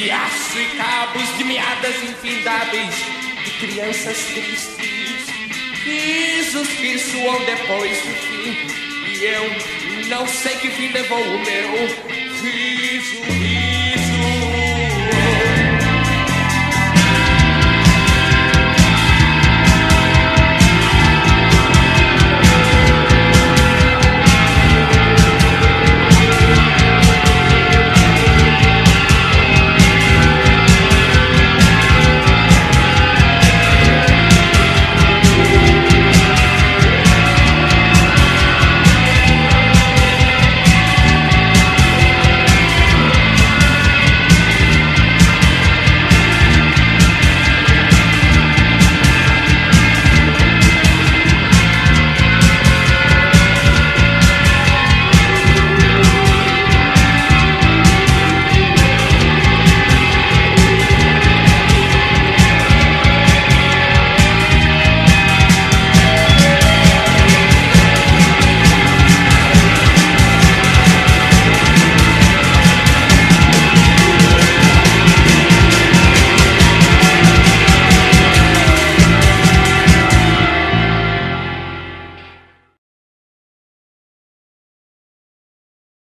de aço e cabos, de meadas infindáveis, de crianças tristes, risos que suam depois do fim, e eu não sei que fim levou o meu riso.